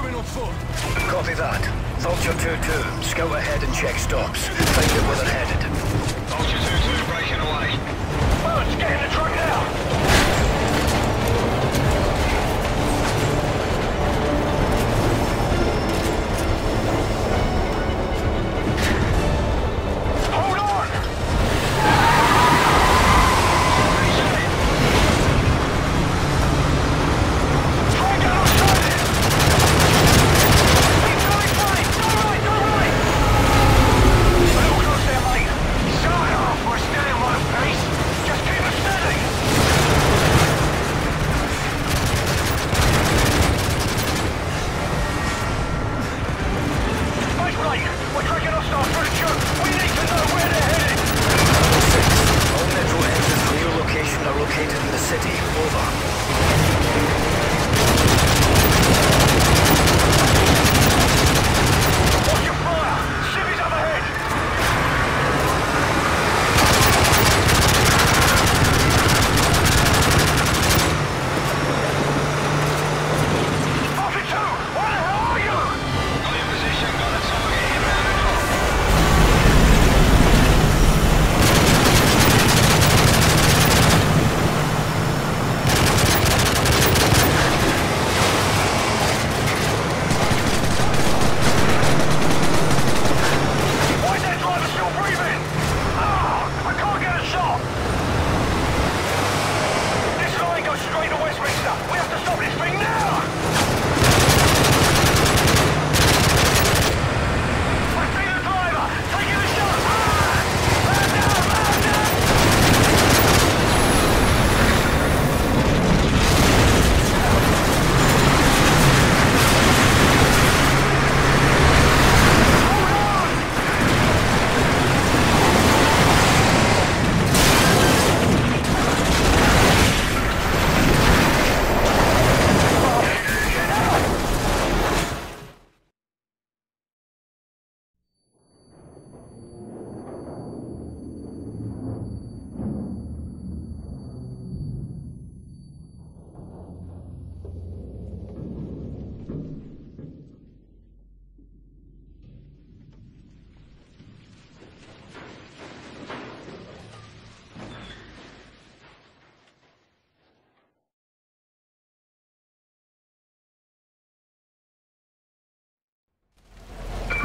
pursuing on foot. Copy that. Vulture 2-2, scout ahead and check stops. Find out where they're headed. Vulture 2-2 breaking away. Oh, it's getting the truck now!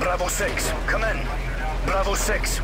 Bravo 6, come in. Bravo 6.